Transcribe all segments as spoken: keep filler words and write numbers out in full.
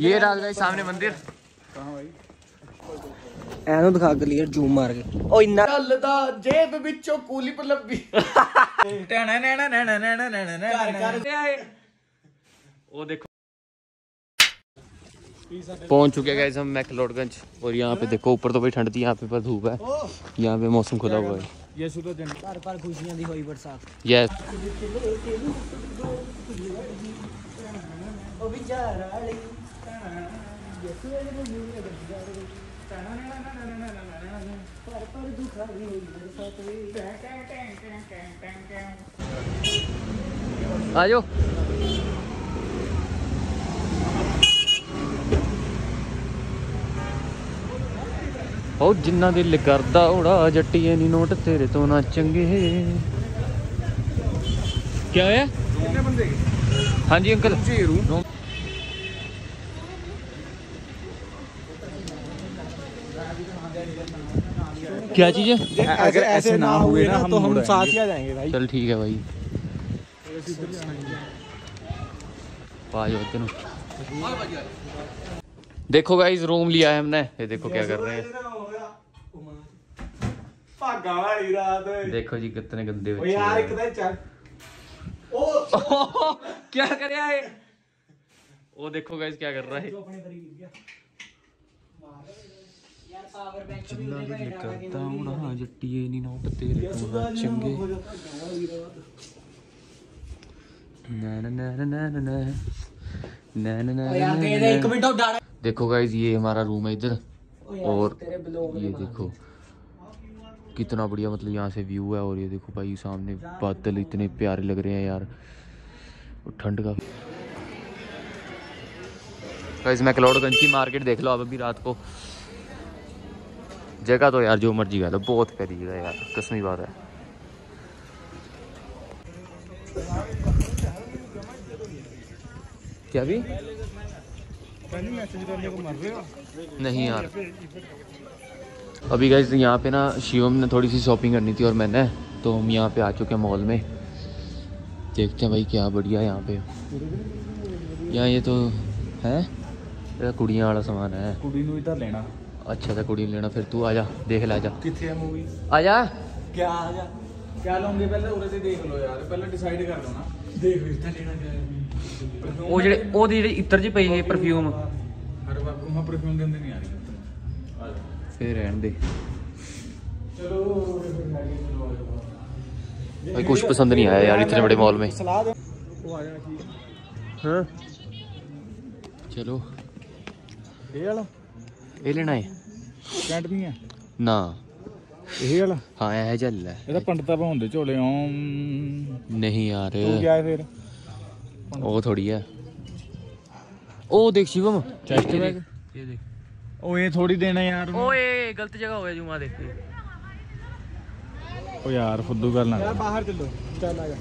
ये राज भाई सामने मंदिर कहाँ भाई ऐनो दिखा के लिए जूम मार के ओ इन्ना लदा जेब विचो कूली पर लब्बी टना नना नना नना नना कर क्या है वो देखो पहुंच चुके हैं गाइस हम मैकलॉड गंज और यहाँ पे देखो ऊपर तो भाई ठंड थी, यहाँ पे पर धूप है, यहाँ पे मौसम खुला हुआ है। ये सुबह दिन पर पर खुशियां दी हुई बरसात। यस ओ बेचारा ले पर पर दुखा दी हुई बरसात। आ जाओ ओ जिन्ना दिल करदा उड़ा जट्टिए नी नोट तेरे तो ना चंगे। क्या है कितने बंदे? हाँ जी अंकल जी रू क्या चीज है? अगर ऐसे ना हुए ना तो हम साथ ही आ जाएंगे भाई। चल ठीक है भाई देखो गाइस रूम लिया है हमने, ये देखो क्या कर रहे हैं रात। देखो जी कितने गंदे बच्चे यार ओ, ओ क्या कर रहा है वो देखो गाइस क्या कर रहा है देखो गाइस ये हमारा रूम है इधर और ये देखो कितना बढ़िया मतलब यहाँ से व्यू है। और ये देखो भाई सामने बादल इतने प्यारे लग रहे हैं यार, ठंड का। गाइस मैकलॉडगंज की मार्केट देख लो आप अभी रात को, जगह तो यार जो मर्जी कर लो, बहुत प्यारी जगह है यार, कसमी बात है। क्या भी नहीं यार अभी गाइस यहाँ पे ना शिवम ने थोड़ी सी शॉपिंग करनी थी और मैंने, तो हम यहाँ पे आ चुके हैं मॉल में। देखते हैं भाई क्या बढ़िया है यहाँ पे। यहाँ ये तो है कुड़ियाँ वाला सामान है, कुड़ी नू इधर लेना। अच्छा था कुड़ी लेना, फिर तू आजा देख ले। आजा किथे है मूवी? आजा क्या आजा क्या लोगे पहले उधर से देख लो यार, पहले डिसाइड कर लो ना देख इधर लेना क्या है। वो जेडे वो जेडे इतर जी पई है परफ्यूम, अरे बाप रे परफ्यूम गंदे नहीं आ रही फिर रहने दे। चलो भाई कुछ पसंद नहीं आया यार इतने बड़े मॉल में। हाँ चलो ये वाला ये लेना है कैंट नहीं है ना ये वाला। हाँ यह चल है ये तो पंडिता भौंदे झोले ओम नहीं यार तो क्या है फिर वो थोड़ी है। ओ देख शिवम चेस्ट बैग ये देख ओए थोड़ी देना यार ओए गलत जगह हो गया जुमा देख ओ यार फुद्दू कर ना यार बाहर चलो चल आजा।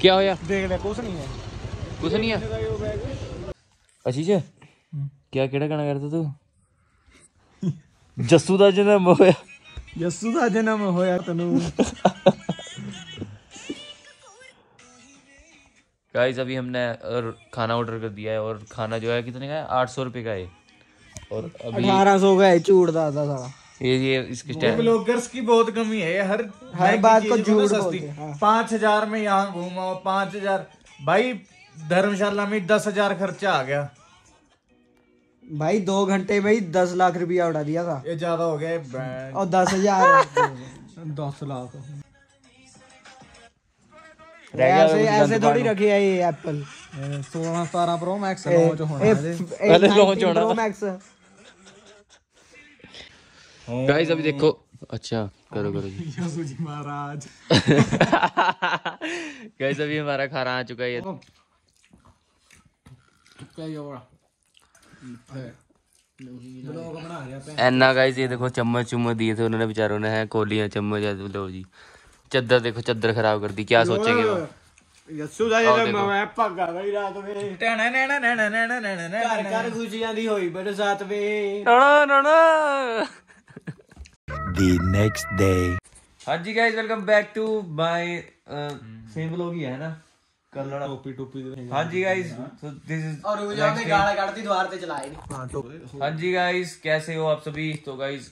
क्या होया देख ले कुछ नहीं है कुछ नहीं है। अच्छी जे क्या केड़ा गाना करता तू? जस्सू दा जन्म होया जस्सू दा जन्म होया तनु। गाइस अभी हमने खाना ऑर्डर कर दिया है और खाना जो है कितने का है आठ सौ रुपये का है और अभी अठारह सौ का है। झूठ दादा साला ये ये इसकी स्टाइल ब्लॉगर्स की बहुत कमी है, हर हर बात को झूठ बोलते हैं। पाँच हजार में यहाँ घूमा पाँच हजार भाई धर्मशाला में दस हजार खर्चा आ गया भाई दो घंटे में ही दस लाख रुपया उड़ा दिया था। ये ज्यादा हो गया और दस हजार दस लाख ऐसे ऐसे थोड़ी रखी है ये एप्पल सोलह सतारह प्रो मैक्स लॉन्च होना था। गाइस अभी देखो अच्छा करो करो जी जी महाराज। गाइस अभी हमारा खाना आ चुका है। एना गाइस ये देखो चम्मच चुम्मच दिए थे उन्होंने बेचारों ने है कोलियां चम्मच लो जी। चद्दर देखो चद्दर खराब कर दी क्या सोचेंगे वो यस्सू जाएगा मैं भगा गई रात में टना नना नना नना नना घर घर खुशियां दी होई बरसात वे टना नना द नेक्स्ट डे। हां जी guys welcome back to my same vlog ही है ना कलर टोपी टोपी। हाँ जी गाइस, सो दिस इज और वो जाने गाड़ी गाड़ी द्वार पे चलाए नहीं। हां तो हां जी गाइस, कैसे हो आप सभी। तो गाइस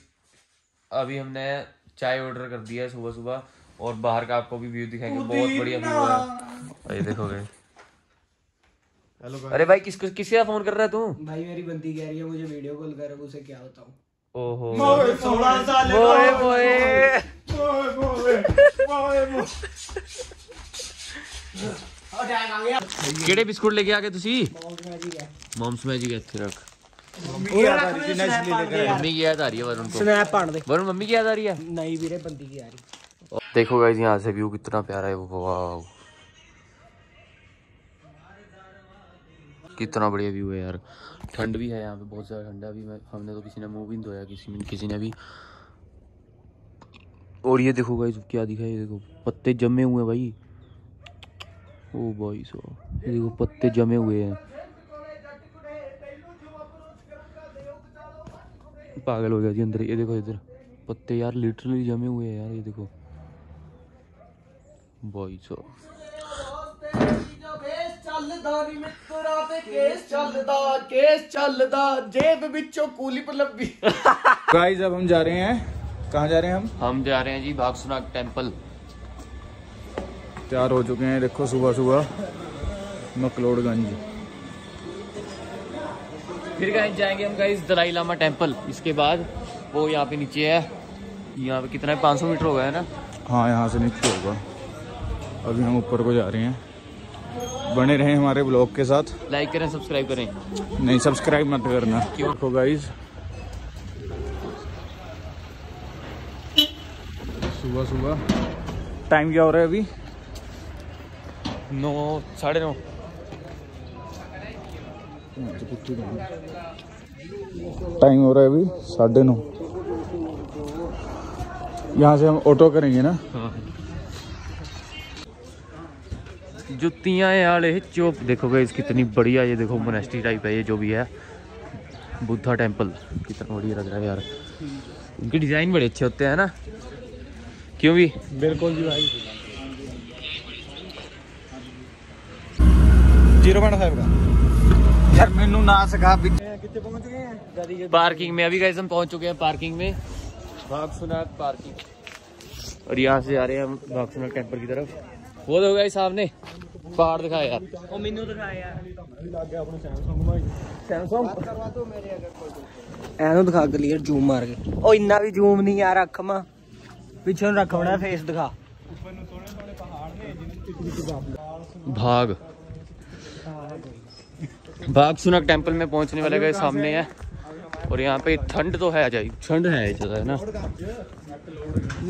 अभी हमने चाय ऑर्डर कर दिया है सुबह सुबह, और बाहर का आपको भी व्यू दिखाएंगे, बहुत बढ़िया व्यू है। ये देखो गाइस, हेलो भाई। अरे भाई किसको किसका फोन कर रहा है तू? भाई मेरी बंदी कह रही है मुझे वीडियो कॉल कर, उसे क्या बताऊं। ओहो सोलह साल ओए ओए ओए ओए केड़े बिस्कुट लेके आ गए तुसी? मॉम्स मैजिक है रख। मम्मी की याद आ रही है वरुण को। स्नैप पाड़ दे। वरुण मम्मी की याद आ रही है? नहीं वीरे बंदी की आ रही। देखो गाइस यहाँ से व्यू कितना प्यारा है, वाओ कितना बढ़िया व्यू है यार। ठंड भी है यहाँ पे, बहुत ज्यादा ठंडा भी। हमने तो किसी ने मुंह भी नहीं धोया, किसी ने किसी ने भी। और ये देखो गाइस क्या दिखा, ये देखो पत्ते जमे हुए हैं भाई। ओ भाई साहब देखो पत्ते जमे हुए हैं, पागल हो गया जी अंदर। ये देखो इधर पत्ते यार लिटरली जमे हुए हैं यार। ये देखो भाई साहब गाइस अब हम जा रहे हैं, कहाँ जा रहे हैं हम? हम जा रहे हैं जी बागसुनाग टेम्पल। तैयार हो चुके हैं देखो सुबह सुबह मैक्लोड गंज। फिर गाइस जाएंगे हम गाइस दलाई लामा टेम्पल। इसके बाद वो यहाँ पे नीचे है, यहाँ पे कितना है पाँच सौ मीटर होगा है ना? हाँ यहाँ से नीचे होगा। अभी हम ऊपर को जा रहे हैं, बने रहें हमारे ब्लॉग के साथ। लाइक करें, सब्सक्राइब करें। नहीं सब्सक्राइब मत करना क्यों तो गाइस। सुबह सुबह टाइम क्या हो रहा है अभी? नौ साढ़े नौ। टाइम हो रहा है अभी साढ़े नौ। यहाँ से हम ऑटो करेंगे ना। हाँ। जुतियाँ यार ये चोप देखोगे इस कितनी बढ़िया। ये देखो मोनेस्ट्री टाइप है ये जो भी है। बुद्धा टेम्पल कितना बढ़िया लग रहा है यार। इनके डिज़ाइन बड़े अच्छे होते हैं ना, क्यों भी? बिल्कुल जी भाई। जीरो पॉइंट फाइव का यार मैनू ना सिखा। कितने पहुंच गए हैं? पार्किंग में अभी गाइस हम पहुंच चुके हैं पार्किंग में, बागसुनाग पार्किंग। और यहाँ से जा रहे हैं हम बागसुनाग टेम्पल की तरफ। वो दो गाइस सामने पहाड़ दिखाया यार, वो मीनू दिखाया यार, ऐनू दिखा के लिए जूम मार के। ओ इन्ना भी जूम नहीं यार, अख मां पीछे रख होना, फेस दिखा। भाग बागसुनाग टेम्पल में पहुंचने वाले गए सामने है। और यहाँ पे ठंड तो है, अजाई ठंड है है ना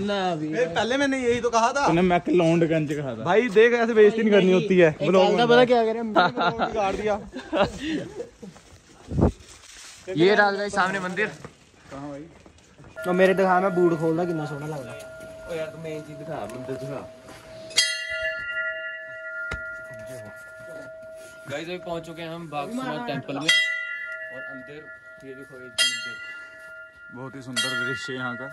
ना भी। पहले मैंने यही तो कहा था, मैंने मैक्लोड गंज कहा था भाई। देख ऐसे बेइज्जती नहीं करनी होती है, पता क्या कर दिया। ये राज भाई सामने मंदिर कहाँ भाई? तो मेरे दिखा, मैं बूट खोलना कितना सोहना लग रहा है। गाइस अभी पहुंच चुके हैं हम बागसुनाग टेंपल में, और अंदर ये देखो मंदिर। बहुत ही सुंदर दृश्य यहाँ का,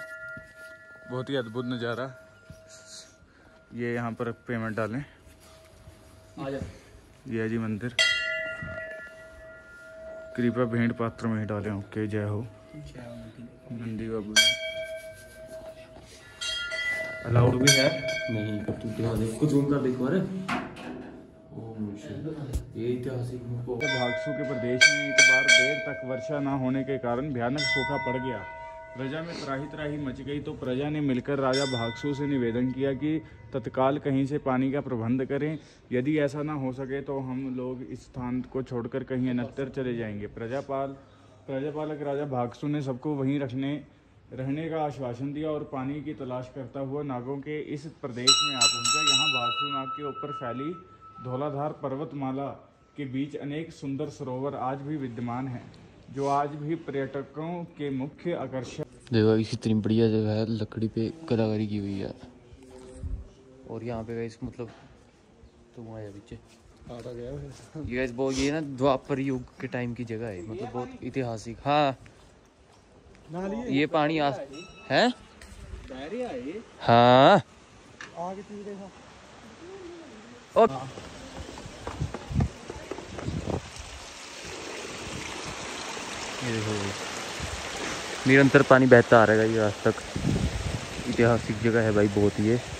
बहुत ही अद्भुत नज़ारा। ये यहाँ पर पेमेंट डालें। ये है जी मंदिर, कृपया भेंट पात्र में ही डालें। ओके जय हो नंदी बाबू। अलाउड भी है नहीं कुछ कुछ उनका देखो। ऐतिहासिक भागसू के प्रदेश में एक बार देर तक वर्षा न होने के कारण भयानक सूखा पड़ गया। प्रजा में त्राही त्राही मच गई, तो प्रजा ने मिलकर राजा भागसू से निवेदन किया कि तत्काल कहीं से पानी का प्रबंध करें। यदि ऐसा ना हो सके तो हम लोग इस स्थान को छोड़कर कहीं अन्यत्र चले जाएंगे। प्रजापाल प्रजापालक राजा भागसू ने सबको वहीं रखने रहने का आश्वासन दिया, और पानी की तलाश करता हुआ नागों के इस प्रदेश में आ पहुँचा। यहाँ भागसू नाग के ऊपर फैली धौलाधार पर्वतमाला के बीच अनेक सुंदर सरोवर आज भी विद्यमान हैं, जो आज भी पर्यटकों के मुख्य आकर्षण। देखो कितनी बढ़िया जगह है, लकड़ी पे कलाकारी की हुई है। और यहाँ पे गाइस मतलब तो वहाँ है पीछे आता गया ये गाइस, वो ये ना द्वापर युग के टाइम की जगह है, मतलब बहुत ऐतिहासिक। हाँ ये पानी आ है हाँ। और ये देखो निरंतर पानी बहता आ रहेगा ये आज तक। ऐतिहासिक जगह है भाई बहुत ये।